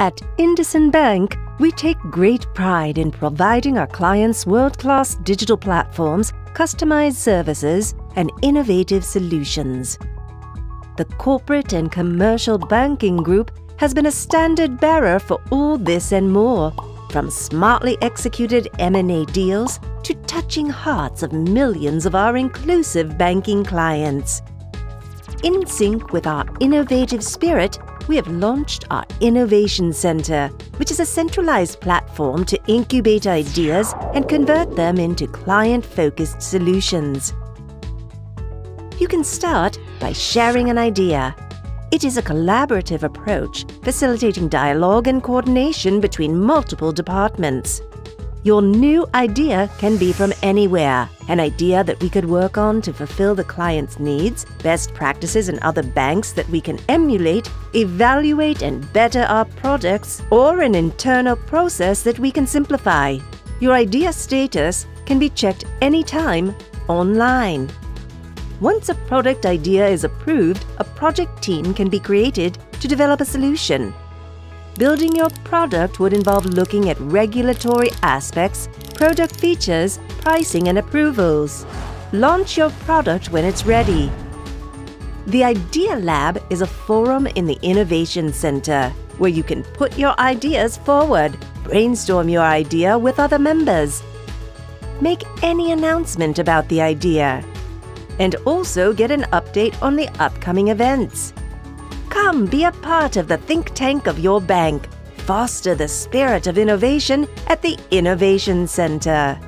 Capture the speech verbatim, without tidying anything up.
At IndusInd Bank, we take great pride in providing our clients world-class digital platforms, customized services, and innovative solutions. The corporate and commercial banking group has been a standard bearer for all this and more, from smartly executed M and A deals to touching hearts of millions of our inclusive banking clients. In sync with our innovative spirit, we have launched our Innovation Center, which is a centralized platform to incubate ideas and convert them into client-focused solutions. You can start by sharing an idea. It is a collaborative approach, facilitating dialogue and coordination between multiple departments. Your new idea can be from anywhere, an idea that we could work on to fulfill the client's needs, best practices in other banks that we can emulate, evaluate and better our products, or an internal process that we can simplify. Your idea status can be checked anytime online. Once a product idea is approved, a project team can be created to develop a solution. Building your product would involve looking at regulatory aspects, product features, pricing and approvals. Launch your product when it's ready. The Idea Lab is a forum in the Innovation Center where you can put your ideas forward, brainstorm your idea with other members, make any announcement about the idea, and also get an update on the upcoming events. Come be a part of the think tank of your bank. Foster the spirit of innovation at the Innovation Center.